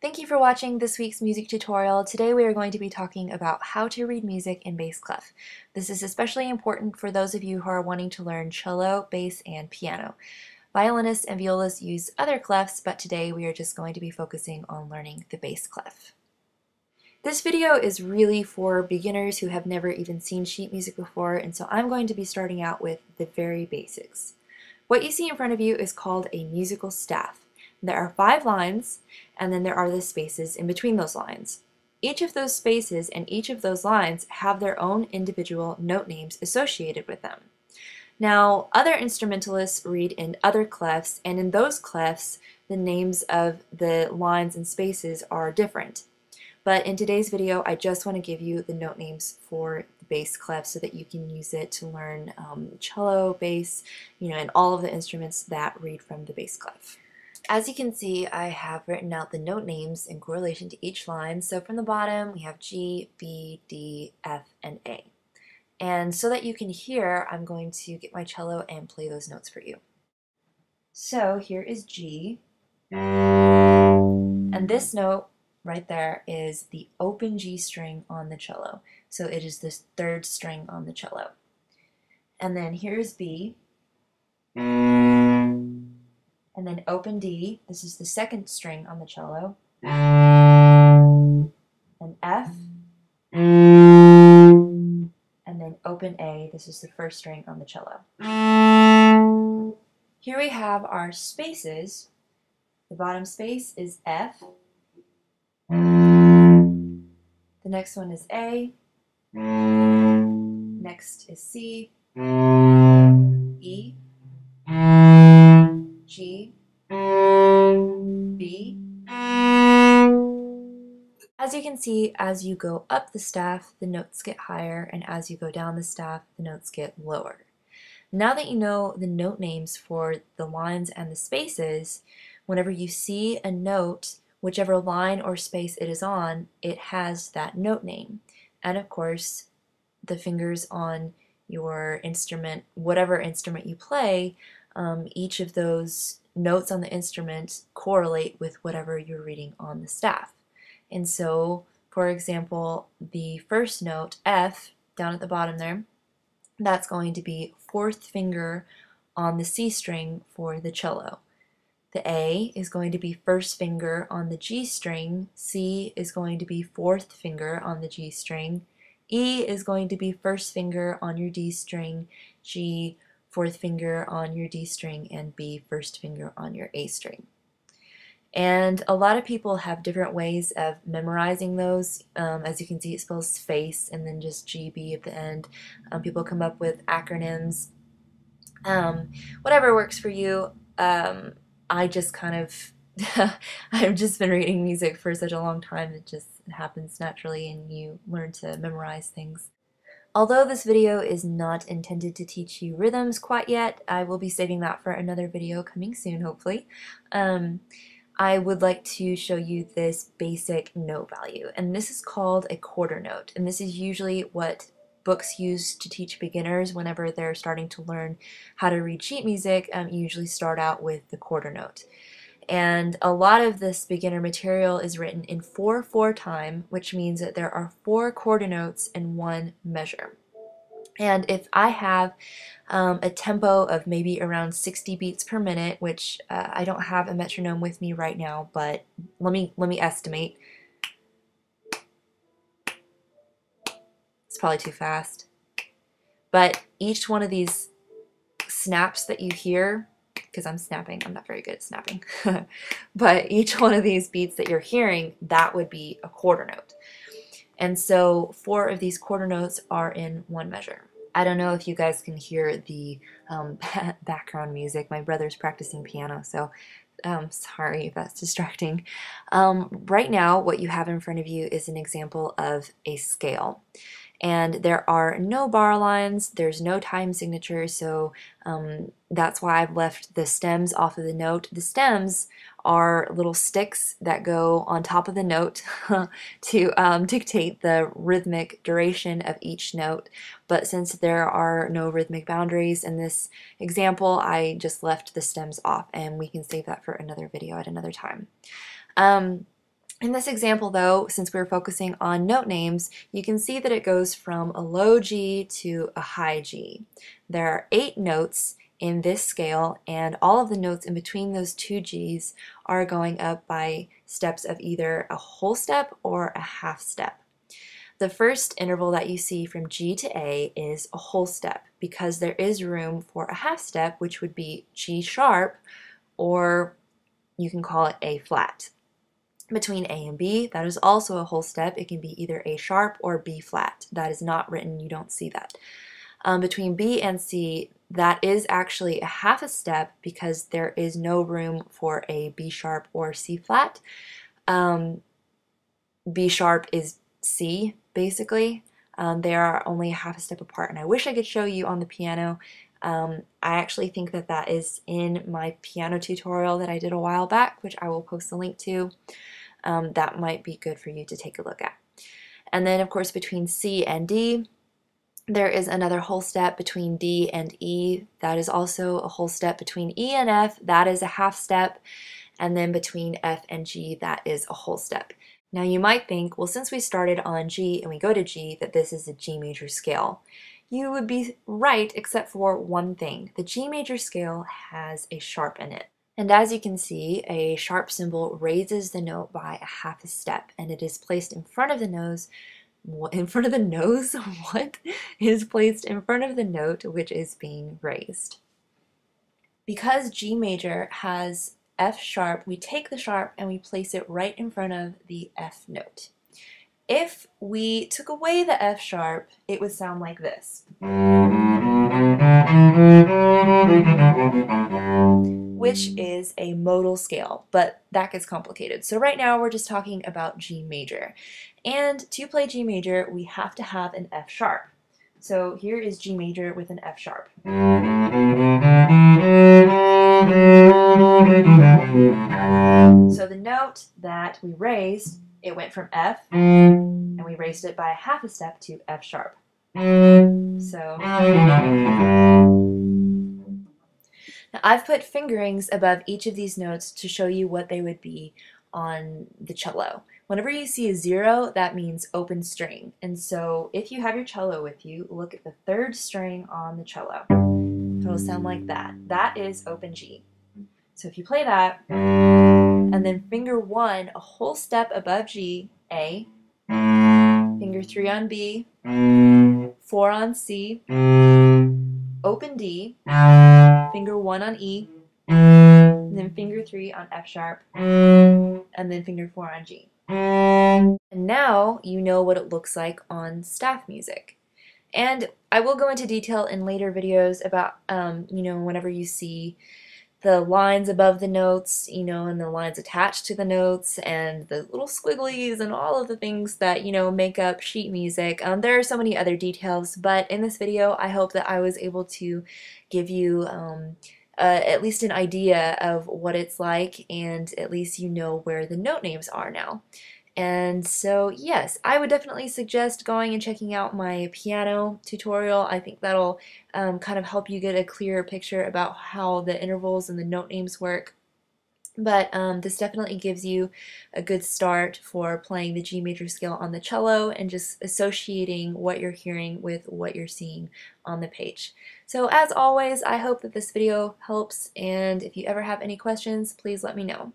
Thank you for watching this week's music tutorial. Today we are going to be talking about how to read music in bass clef. This is especially important for those of you who are wanting to learn cello, bass, and piano. Violinists and violists use other clefs, but today we are just going to be focusing on learning the bass clef. This video is really for beginners who have never even seen sheet music before, and so I'm going to be starting out with the very basics. What you see in front of you is called a musical staff. There are 5 lines, and then there are the spaces in between those lines. Each of those spaces and each of those lines have their own individual note names associated with them. Now, other instrumentalists read in other clefs, and in those clefs, the names of the lines and spaces are different. But in today's video, I just want to give you the note names for the bass clef so that you can use it to learn cello, bass, and all of the instruments that read from the bass clef. As you can see, I have written out the note names in correlation to each line. So from the bottom, we have G, B, D, F, and A. And so that you can hear, I'm going to get my cello and play those notes for you. So here is G. And this note right there is the open G string on the cello. So it is this third string on the cello. And then here is B. And then open D, this is the second string on the cello, and F, and then open A, this is the first string on the cello. Here we have our spaces. The bottom space is F, the next one is A, next is C, E, G, B. As you can see, as you go up the staff, the notes get higher, and as you go down the staff, the notes get lower. Now that you know the note names for the lines and the spaces, whenever you see a note, whichever line or space it is on, it has that note name. And of course, the fingers on your instrument, whatever instrument you play, each of those notes on the instrument correlate with whatever you're reading on the staff. And so, for example, the first note, F, down at the bottom there, that's going to be 4th finger on the C string for the cello. The A is going to be 1st finger on the G string, C is going to be 4th finger on the G string, E is going to be 1st finger on your D string, G 4th finger on your D string, and B 1st finger on your A string. And a lot of people have different ways of memorizing those. As you can see, it spells face and then just GB at the end. People come up with acronyms. Whatever works for you. I've just been reading music for such a long time, it just happens naturally and you learn to memorize things. Although this video is not intended to teach you rhythms quite yet, I will be saving that for another video coming soon, hopefully. I would like to show you this basic note value, and this is called a quarter note, and this is usually what books use to teach beginners whenever they're starting to learn how to read sheet music. You usually start out with the quarter note. And a lot of this beginner material is written in 4/4 time, which means that there are 4 quarter notes in one measure. And if I have a tempo of maybe around 60 beats per minute, which I don't have a metronome with me right now, but let me estimate. It's probably too fast. But each one of these snaps that you hear, because I'm snapping, I'm not very good at snapping, but each one of these beats that you're hearing, that would be a quarter note. And so 4 of these quarter notes are in one measure. I don't know if you guys can hear the background music. My brother's practicing piano, so sorry if that's distracting. Right now, what you have in front of you is an example of a scale. And there are no bar lines, there's no time signature, so that's why I've left the stems off of the note. The stems are little sticks that go on top of the note to dictate the rhythmic duration of each note. But since there are no rhythmic boundaries in this example, I just left the stems off, and we can save that for another video at another time. In this example though, since we're focusing on note names, you can see that it goes from a low G to a high G. There are 8 notes in this scale, and all of the notes in between those two Gs are going up by steps of either a whole step or a half step. The first interval that you see from G to A is a whole step, because there is room for a half step, which would be G sharp, or you can call it A flat. Between A and B, that is also a whole step. It can be either A sharp or B flat. That is not written, you don't see that. Between B and C, that is actually a half a step because there is no room for a B sharp or C flat. B sharp is C, basically. They are only a half a step apart, and I wish I could show you on the piano. I actually think that that is in my piano tutorial that I did a while back, which I will post the link to. That might be good for you to take a look at. And then, of course, between C and D, there is another whole step. Between D and E, that is also a whole step. Between E and F, that is a half step. And then between F and G, that is a whole step. Now you might think, well, since we started on G and we go to G, that this is a G major scale. You would be right, except for one thing. The G major scale has a sharp in it. And as you can see, a sharp symbol raises the note by a half a step, and it is placed in front of the nose. In front of the nose? What? It is placed in front of the note which is being raised. Because G major has F sharp, we take the sharp and we place it right in front of the F note. If we took away the F sharp, it would sound like this, which is a modal scale, but that gets complicated. So right now we're just talking about G major. And to play G major, we have to have an F sharp. So here is G major with an F sharp. So the note that we raised, it went from F, and we raised it by a half a step to F sharp. So now I've put fingerings above each of these notes to show you what they would be on the cello. Whenever you see a 0, that means open string. And so if you have your cello with you, look at the 3rd string on the cello. It'll sound like that. That is open G. So if you play that, and then finger 1 a whole step above G, A, finger 3 on B, 4 on C, open D, finger 1 on E, and then finger 3 on F sharp, and then finger 4 on G. And now you know what it looks like on staff music. And I will go into detail in later videos about, you know, whenever you see the lines above the notes, you know, and the lines attached to the notes, and the little squigglies, and all of the things that, you know, make up sheet music. There are so many other details, but in this video, I hope that I was able to give you at least an idea of what it's like, and at least you know where the note names are now. And so, yes, I would definitely suggest going and checking out my piano tutorial. I think that'll kind of help you get a clearer picture about how the intervals and the note names work. But this definitely gives you a good start for playing the G major scale on the cello and just associating what you're hearing with what you're seeing on the page. So as always, I hope that this video helps, and if you ever have any questions, please let me know.